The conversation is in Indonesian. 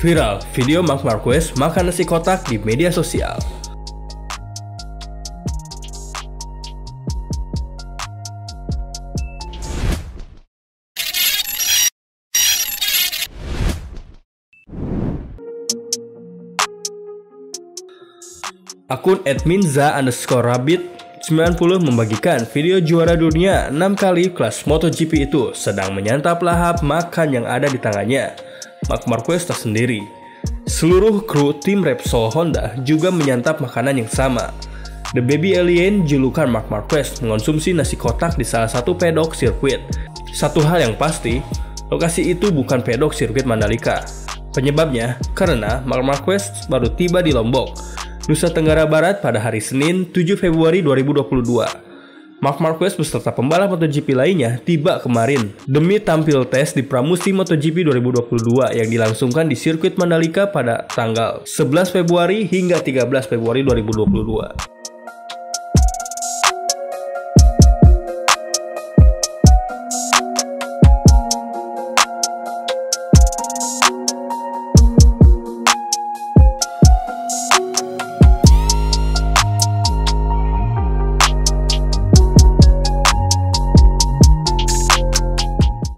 Viral video Marc Marquez makan nasi kotak di media sosial. Akun adminza_rabbit90 membagikan video juara dunia 6 kali kelas MotoGP itu sedang menyantap lahap makan yang ada di tangannya. Marc Marquez tak sendiri. Seluruh kru tim Repsol Honda juga menyantap makanan yang sama. The Baby Alien, julukan Marc Marquez, mengonsumsi nasi kotak di salah satu pedok sirkuit. Satu hal yang pasti, lokasi itu bukan pedok sirkuit Mandalika. Penyebabnya karena Marc Marquez baru tiba di Lombok, Nusa Tenggara Barat pada hari Senin 7 Februari 2022. Marc Marquez beserta pembalap MotoGP lainnya tiba kemarin demi tampil tes di pramusim MotoGP 2022 yang dilangsungkan di sirkuit Mandalika pada tanggal 11 Februari hingga 13 Februari 2022.